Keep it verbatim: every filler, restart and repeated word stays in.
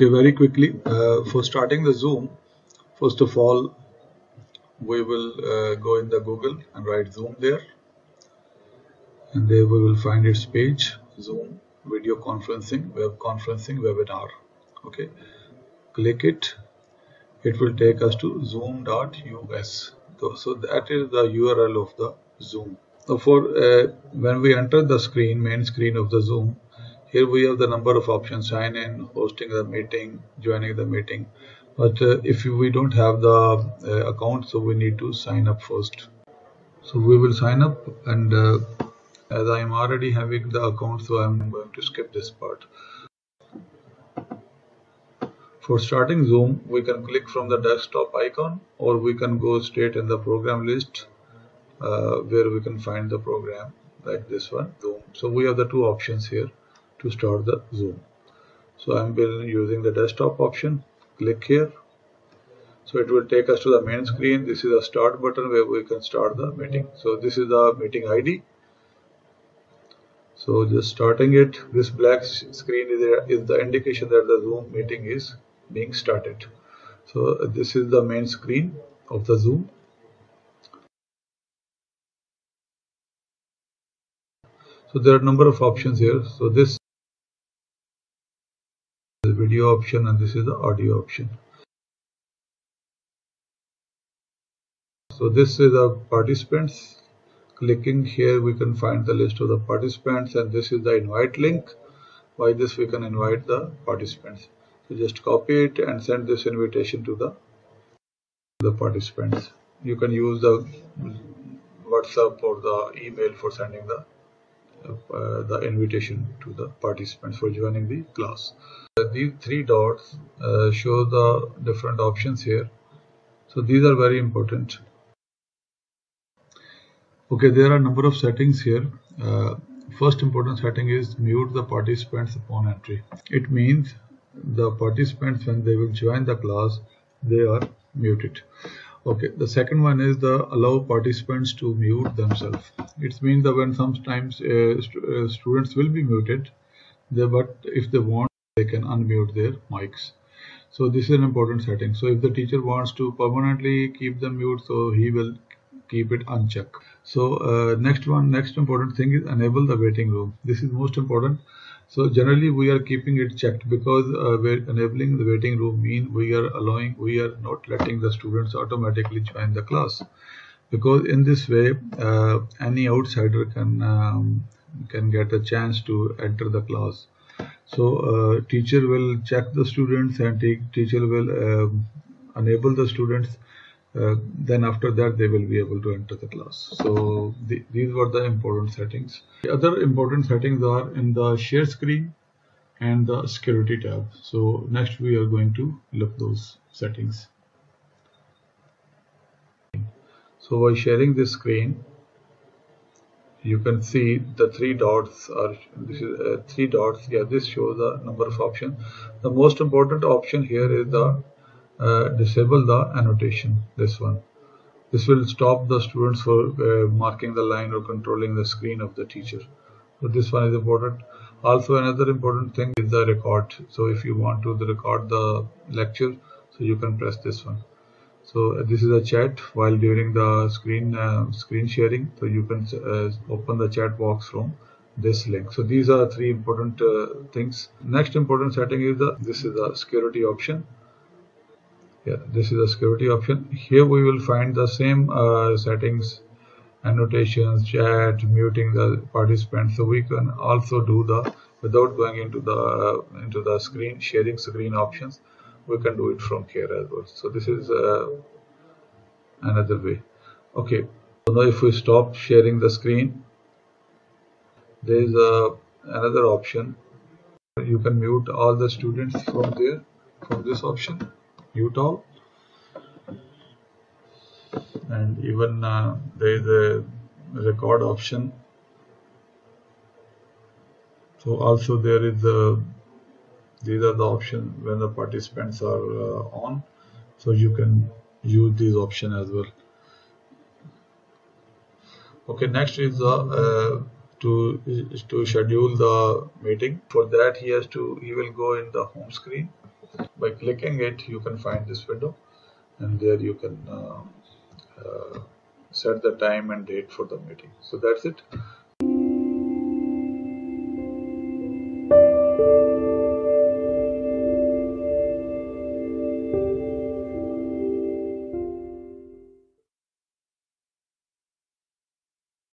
Okay, very quickly, uh, for starting the Zoom, first of all, we will uh, go in the Google and write Zoom there. And there we will find its page, Zoom, video conferencing, web conferencing, webinar. Okay, click it. It will take us to zoom dot U S. So, so that is the U R L of the Zoom. So for uh, when we enter the screen, main screen of the Zoom, here we have the number of options: sign in, hosting the meeting, joining the meeting. But uh, if we don't have the uh, account, so we need to sign up first. So we will sign up, and uh, as I am already having the account, so I am going to skip this part. For starting Zoom, we can click from the desktop icon, or we can go straight in the program list uh, where we can find the program like this one, Zoom. So we have the two options here to start the Zoom. So I'm using the desktop option. Click here. So it will take us to the main screen. This is a start button where we can start the meeting. So this is the meeting I D. So just starting it. This black screen is, there, is the indication that the Zoom meeting is being started. So this is the main screen of the Zoom. So there are a number of options here. So this is the video option and this is the audio option. So this is the participants. Clicking here we can find the list of the participants, and this is the invite link. By this we can invite the participants. So just copy it and send this invitation to the, the participants. You can use the WhatsApp or the email for sending the Uh, the invitation to the participants for joining the class. Uh, these three dots uh, show the different options here. So these are very important. Okay, there are a number of settings here. Uh, first important setting is mute the participants upon entry. It means the participants, when they will join the class, they are muted. Okay, the second one is the allow participants to mute themselves. It means that when sometimes uh, st uh, students will be muted, they, but if they want, they can unmute their mics. So this is an important setting. So if the teacher wants to permanently keep them mute, so he will keep it unchecked. So uh, next one, next important thing is enable the waiting room. This is most important. So generally we are keeping it checked, because uh, we're enabling the waiting room mean we are allowing, we are not letting the students automatically join the class, because in this way uh, any outsider can um, can get a chance to enter the class. So uh, teacher will check the students, and teacher will uh, enable the students. Uh, then after that they will be able to enter the class. So the, these were the important settings. The other important settings are in the share screen and the security tab. So next we are going to look those settings. So while sharing this screen, you can see the three dots are this is uh, three dots. Yeah, this shows the number of options. The most important option here is the Uh, disable the annotation. This one, this will stop the students for uh, marking the line or controlling the screen of the teacher. So this one is important. Also another important thing is the record. So if you want to record the lecture, so you can press this one. So uh, this is a chat while during the screen uh, screen sharing. So you can uh, open the chat box from this link. So these are three important uh, things. Next important setting is the this is the security option. Yeah, this is a security option. Here we will find the same uh, settings, annotations, chat, muting the participants. So we can also do the without going into the uh, into the screen sharing screen options. We can do it from here as well. So this is uh, another way. Okay. So now if we stop sharing the screen, there is a another option. You can mute all the students from there from this option. Mute all, and even uh, there is a record option. So also there is a, these are the options when the participants are uh, on, so you can use these options as well. Okay, next is the uh, to is to schedule the meeting. For that he has to he will go in the home screen. By clicking it, you can find this window, and there you can uh, uh, set the time and date for the meeting. So that's it.